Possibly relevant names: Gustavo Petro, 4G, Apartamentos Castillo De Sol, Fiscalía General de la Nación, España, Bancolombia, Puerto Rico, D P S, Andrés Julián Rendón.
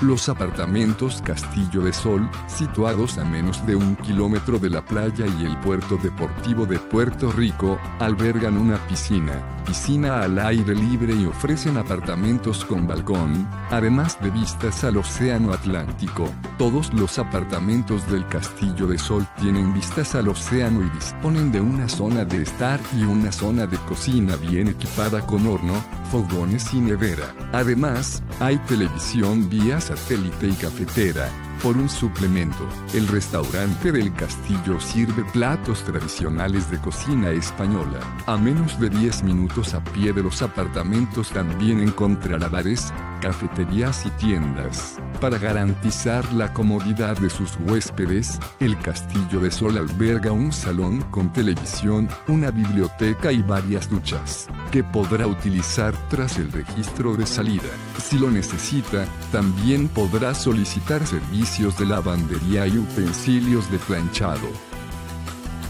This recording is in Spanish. Los apartamentos Castillo de Sol, situados a menos de 1 kilómetro de la playa y el puerto deportivo de Puerto Rico, albergan una piscina al aire libre y ofrecen apartamentos con balcón, además de vistas al océano Atlántico. Todos los apartamentos del Castillo de Sol tienen vistas al océano y disponen de una zona de estar y una zona de cocina bien equipada con horno, fogones y nevera. Además, hay televisión vía satélite y cafetera. Por un suplemento, el restaurante del Castillo sirve platos tradicionales de cocina española. A menos de 10 minutos a pie de los apartamentos también encontrará bares, cafeterías y tiendas. Para garantizar la comodidad de sus huéspedes, el Castillo de Sol alberga un salón con televisión, una biblioteca y varias duchas, que podrá utilizar tras el registro de salida. Si lo necesita, también podrá solicitar servicios de lavandería y utensilios de planchado.